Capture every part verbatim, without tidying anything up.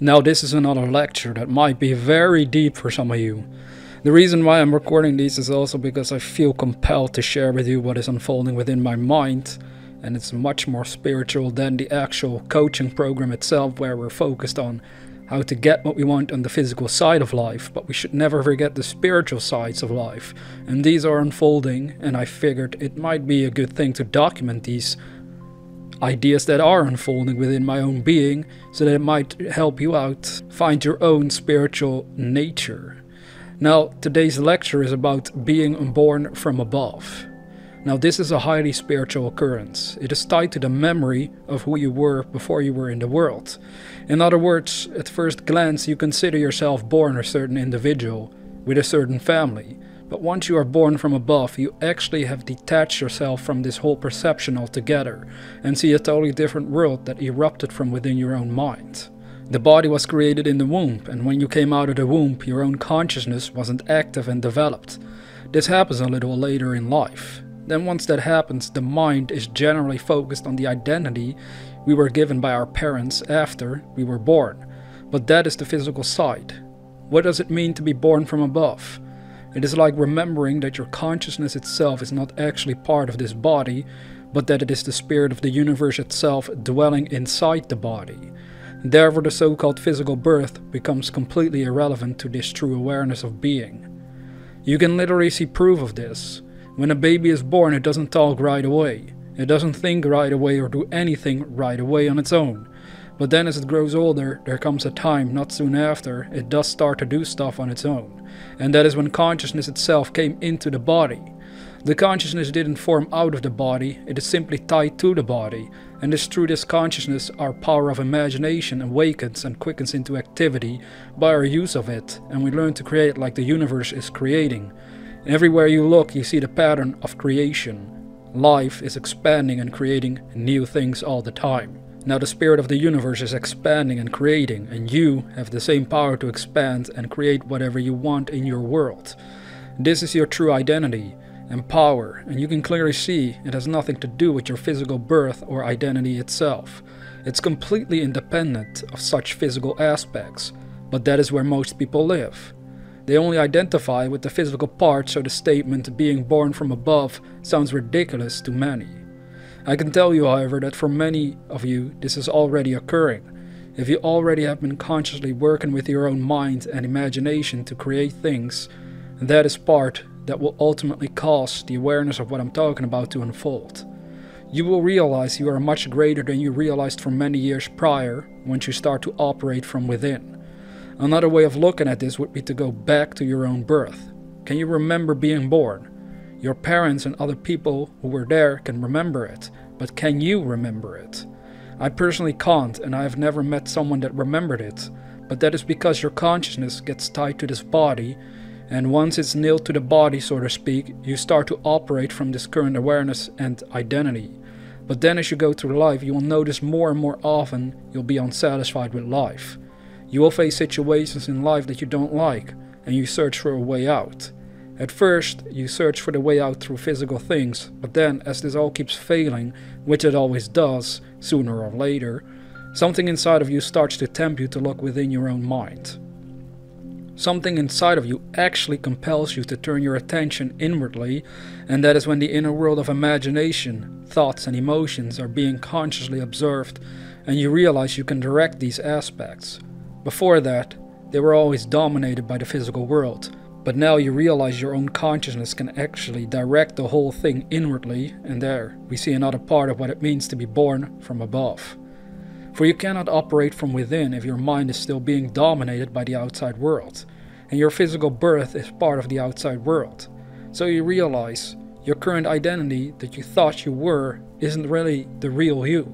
Now this is another lecture that might be very deep for some of you. The reason why I'm recording these is also because I feel compelled to share with you what is unfolding within my mind, and it's much more spiritual than the actual coaching program itself, where we're focused on how to get what we want on the physical side of life, but we should never forget the spiritual sides of life, and these are unfolding, and I figured it might be a good thing to document these ideas that are unfolding within my own being, so that it might help you out find your own spiritual nature. Now, today's lecture is about being born from above. Now, this is a highly spiritual occurrence. It is tied to the memory of who you were before you were in the world. In other words, at first glance, you consider yourself born a certain individual with a certain family. But once you are born from above, you actually have detached yourself from this whole perception altogether and see a totally different world that erupted from within your own mind. The body was created in the womb, and when you came out of the womb, your own consciousness wasn't active and developed. This happens a little later in life. Then once that happens, the mind is generally focused on the identity we were given by our parents after we were born. But that is the physical side. What does it mean to be born from above? It is like remembering that your consciousness itself is not actually part of this body, but that it is the spirit of the universe itself dwelling inside the body. Therefore, the so-called physical birth becomes completely irrelevant to this true awareness of being. You can literally see proof of this. When a baby is born, it doesn't talk right away. It doesn't think right away or do anything right away on its own. But then as it grows older, there comes a time, not soon after, it does start to do stuff on its own. And that is when consciousness itself came into the body. The consciousness didn't form out of the body, it is simply tied to the body. And it's through this consciousness our power of imagination awakens and quickens into activity by our use of it, and we learn to create like the universe is creating. Everywhere you look, you see the pattern of creation. Life is expanding and creating new things all the time. Now the spirit of the universe is expanding and creating, and you have the same power to expand and create whatever you want in your world. This is your true identity and power, and you can clearly see it has nothing to do with your physical birth or identity itself. It's completely independent of such physical aspects, but that is where most people live. They only identify with the physical part, so the statement being born from above sounds ridiculous to many. I can tell you, however, that for many of you, this is already occurring. If you already have been consciously working with your own mind and imagination to create things, that is part that will ultimately cause the awareness of what I'm talking about to unfold. You will realize you are much greater than you realized for many years prior, once you start to operate from within. Another way of looking at this would be to go back to your own birth. Can you remember being born? Your parents and other people who were there can remember it, but can you remember it? I personally can't, and I have never met someone that remembered it, but that is because your consciousness gets tied to this body, and once it's nailed to the body, so to speak, you start to operate from this current awareness and identity. But then as you go through life, you will notice more and more often you'll be unsatisfied with life. You will face situations in life that you don't like, and you search for a way out. At first, you search for the way out through physical things, but then, as this all keeps failing, which it always does, sooner or later, something inside of you starts to tempt you to look within your own mind. Something inside of you actually compels you to turn your attention inwardly, and that is when the inner world of imagination, thoughts and emotions are being consciously observed, and you realize you can direct these aspects. Before that, they were always dominated by the physical world. But now you realize your own consciousness can actually direct the whole thing inwardly, and there we see another part of what it means to be born from above. For you cannot operate from within if your mind is still being dominated by the outside world, and your physical birth is part of the outside world. So you realize your current identity that you thought you were isn't really the real you.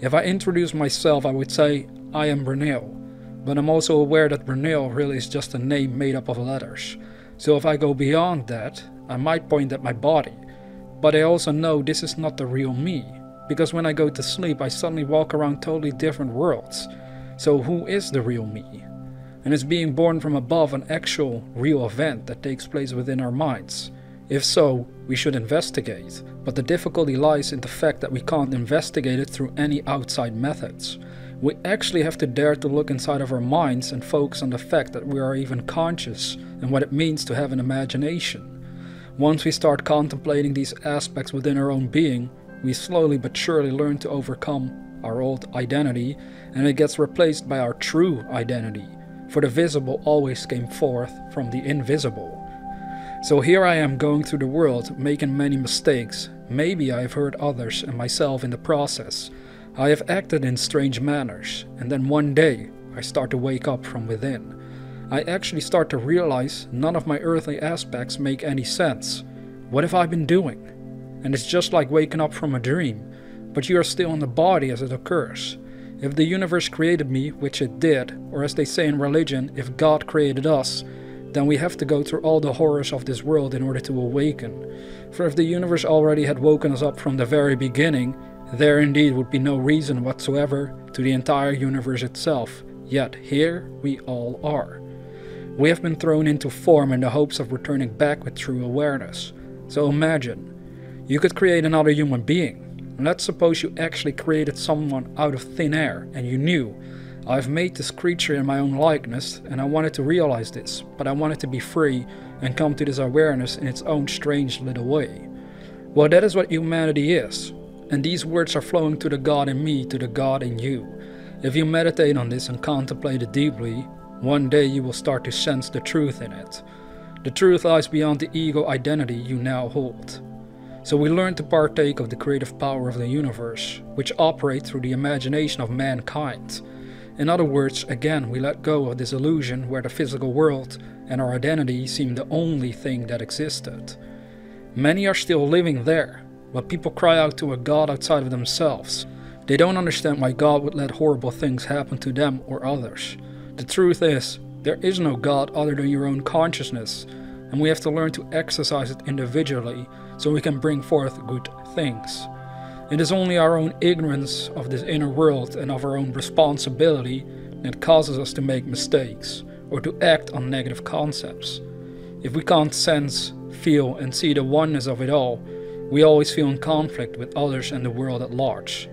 If I introduce myself, I would say, I am Bruneo. But I'm also aware that Bruneo really is just a name made up of letters. So if I go beyond that, I might point at my body. But I also know this is not the real me. Because when I go to sleep, I suddenly walk around totally different worlds. So who is the real me? And is being born from above an actual real event that takes place within our minds? If so, we should investigate. But the difficulty lies in the fact that we can't investigate it through any outside methods. we actually have to dare to look inside of our minds and focus on the fact that we are even conscious and what it means to have an imagination. Once we start contemplating these aspects within our own being, we slowly but surely learn to overcome our old identity, and it gets replaced by our true identity, for the visible always came forth from the invisible. So here I am going through the world, making many mistakes. Maybe I have hurt others and myself in the process. I have acted in strange manners, and then one day I start to wake up from within. I actually start to realize none of my earthly aspects make any sense. What have I been doing? And it's just like waking up from a dream, but you are still in the body as it occurs. If the universe created me, which it did, or as they say in religion, if God created us, then we have to go through all the horrors of this world in order to awaken. For if the universe already had woken us up from the very beginning, there indeed would be no reason whatsoever to the entire universe itself, yet here we all are. We have been thrown into form in the hopes of returning back with true awareness. So imagine, you could create another human being. Let's suppose you actually created someone out of thin air and you knew, I've made this creature in my own likeness and I wanted to realize this, but I wanted to be free and come to this awareness in its own strange little way. Well, that is what humanity is, and these words are flowing to the God in me, to the God in you. If you meditate on this and contemplate it deeply, one day you will start to sense the truth in it. The truth lies beyond the ego identity you now hold. So we learn to partake of the creative power of the universe, which operates through the imagination of mankind. In other words, again, we let go of this illusion where the physical world and our identity seem the only thing that existed. Many are still living there, but people cry out to a God outside of themselves. They don't understand why God would let horrible things happen to them or others. The truth is, there is no God other than your own consciousness, and we have to learn to exercise it individually so we can bring forth good things. It is only our own ignorance of this inner world and of our own responsibility that causes us to make mistakes or to act on negative concepts. If we can't sense, feel and see the oneness of it all, we always feel in conflict with others and the world at large.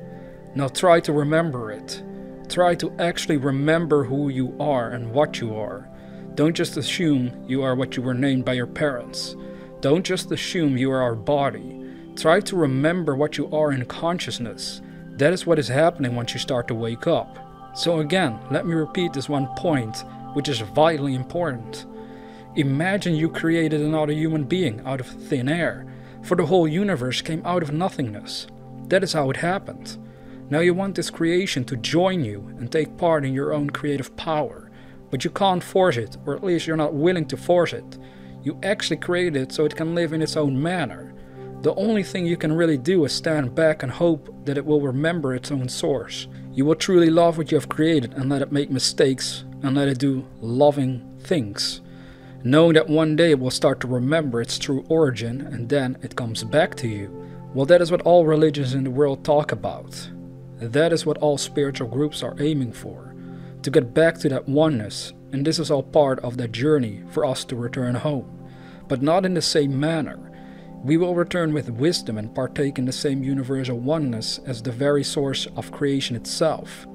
Now try to remember it. Try to actually remember who you are and what you are. Don't just assume you are what you were named by your parents. Don't just assume you are our body. Try to remember what you are in consciousness. That is what is happening once you start to wake up. So again, let me repeat this one point, which is vitally important. Imagine you created another human being out of thin air, for the whole universe came out of nothingness. That is how it happened. Now you want this creation to join you and take part in your own creative power. But you can't force it, or at least you're not willing to force it. You actually create it so it can live in its own manner. The only thing you can really do is stand back and hope that it will remember its own source. You will truly love what you have created and let it make mistakes and let it do loving things. Knowing that one day it will start to remember its true origin and then it comes back to you. Well, that is what all religions in the world talk about. That is what all spiritual groups are aiming for. To get back to that oneness, and this is all part of that journey for us to return home, but not in the same manner. We will return with wisdom and partake in the same universal oneness as the very source of creation itself.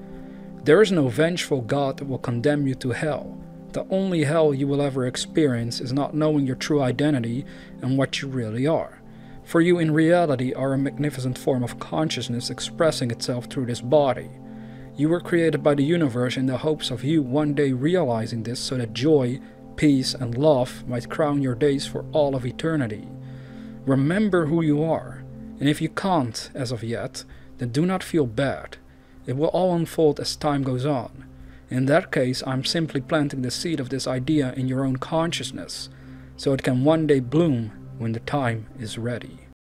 There is no vengeful God that will condemn you to hell. The only hell you will ever experience is not knowing your true identity and what you really are. For you in reality are a magnificent form of consciousness expressing itself through this body. You were created by the universe in the hopes of you one day realizing this so that joy, peace and love might crown your days for all of eternity. Remember who you are, and if you can't as of yet, then do not feel bad. It will all unfold as time goes on. In that case, I'm simply planting the seed of this idea in your own consciousness, so it can one day bloom when the time is ready.